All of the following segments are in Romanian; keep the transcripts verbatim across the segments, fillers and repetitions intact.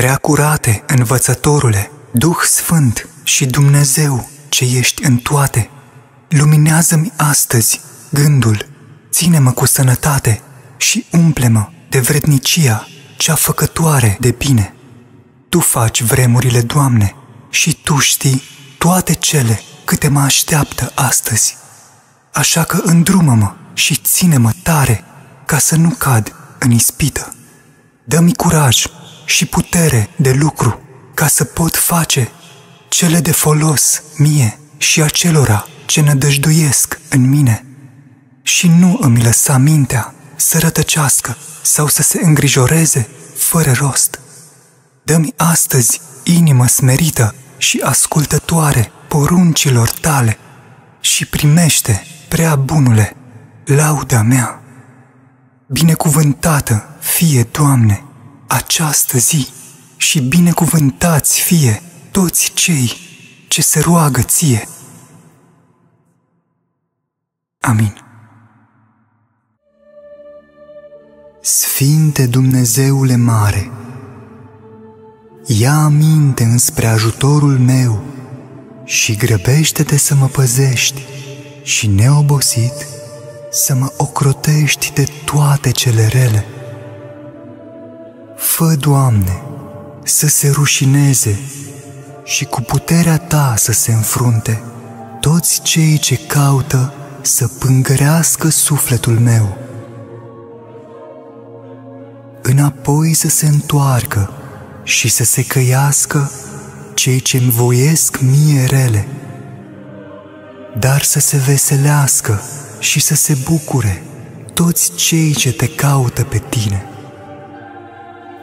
prea curate, învățătorule, Duh Sfânt și Dumnezeu ce ești în toate, luminează-mi astăzi gândul, ține-mă cu sănătate și umple-mă de vrednicia cea făcătoare de bine. Tu faci vremurile, Doamne, și Tu știi toate cele câte mă așteaptă astăzi. Așa că îndrumă-mă și ține-mă tare ca să nu cad în ispită. Dă-mi curaj și putere de lucru ca să pot face cele de folos mie și acelora ce nădăjduiesc în mine. Și nu îmi lăsa mintea să rătăcească sau să se îngrijoreze fără rost. Dă-mi astăzi inimă smerită și ascultătoare poruncilor Tale și primește, prea bunule, lauda mea. Binecuvântată fie, Doamne, această zi și binecuvântați fie toți cei ce se roagă Ție. Amin. Sfinte Dumnezeule mare, ia aminte înspre ajutorul meu și grăbește-te să mă păzești și neobosit să mă ocrotești de toate cele rele. Fă, Doamne, să se rușineze și cu puterea Ta să se înfrunte toți cei ce caută să pângărească sufletul meu. Înapoi să se întoarcă și să se căiască cei ce-mi voiesc mie rele, dar să se veselească și să se bucure toți cei ce Te caută pe Tine.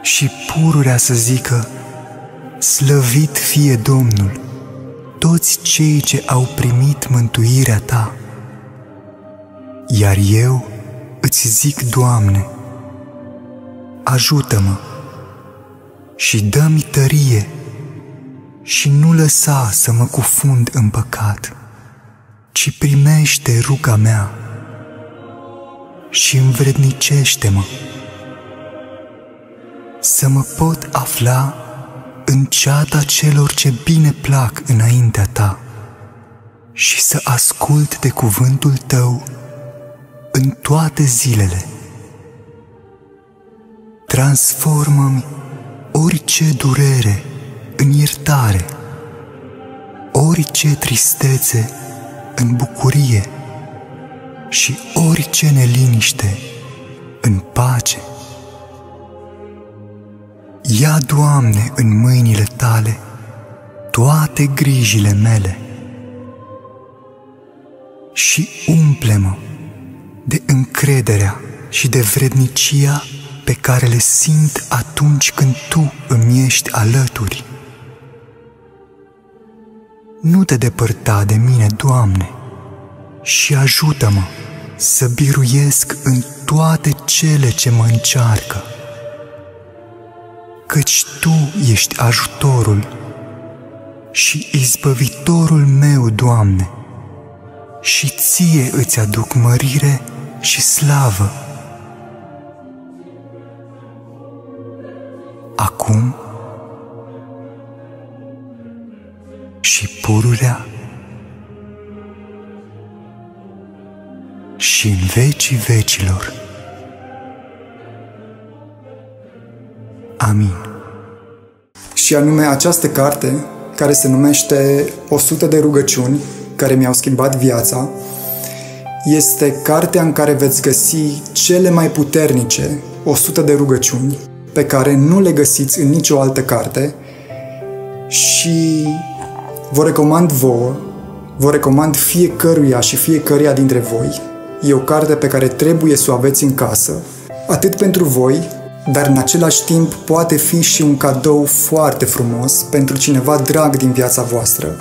Și pururea să zică, slăvit fie Domnul, toți cei ce au primit mântuirea Ta. Iar eu îți zic, Doamne, ajută-mă și dă-mi tărie și nu lăsa să mă cufund în păcat, ci primește ruga mea și învrednicește-mă să mă pot afla în ceata celor ce bine plac înaintea Ta și să ascult de cuvântul Tău în toate zilele. Transformă-mi orice durere în iertare, orice tristețe în bucurie și orice neliniște în pace. Ia, Doamne, în mâinile Tale toate grijile mele și umple-mă de încrederea și de vrednicia pe care le simt atunci când Tu îmi ești alături. Nu Te depărta de mine, Doamne, și ajută-mă să biruiesc în toate cele ce mă încearcă, căci Tu ești ajutorul și izbăvitorul meu, Doamne, și Ție îți aduc mărire și slavă. Acum și pururea și în vecii vecilor. Amin. Și anume această carte, care se numește o sută de rugăciuni care mi-au schimbat viața, este cartea în care veți găsi cele mai puternice o sută de rugăciuni pe care nu le găsiți în nicio altă carte și vă recomand vouă, vă recomand fiecăruia și fiecăruia dintre voi. E o carte pe care trebuie să o aveți în casă, atât pentru voi, dar în același timp poate fi și un cadou foarte frumos pentru cineva drag din viața voastră.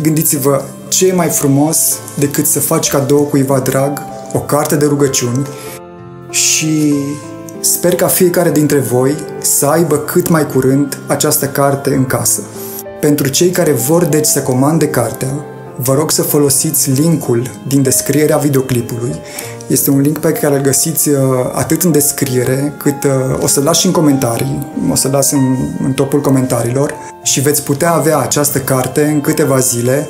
Gândiți-vă, ce e mai frumos decât să faci cadou cuiva drag o carte de rugăciuni? Și sper ca fiecare dintre voi să aibă cât mai curând această carte în casă. Pentru cei care vor deci să comande cartea, vă rog să folosiți linkul din descrierea videoclipului. Este un link pe care îl găsiți atât în descriere, cât o să-l las și în comentarii, o să-l las în, în topul comentariilor și veți putea avea această carte în câteva zile,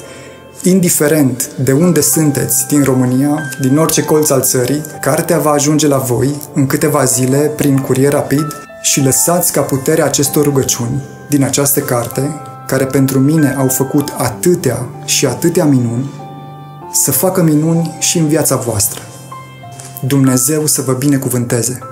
indiferent de unde sunteți, din România, din orice colț al țării. Cartea va ajunge la voi în câteva zile prin curier rapid și lăsați ca puterea acestor rugăciuni din această carte, care pentru mine au făcut atâtea și atâtea minuni, să facă minuni și în viața voastră. Dumnezeu să vă binecuvânteze!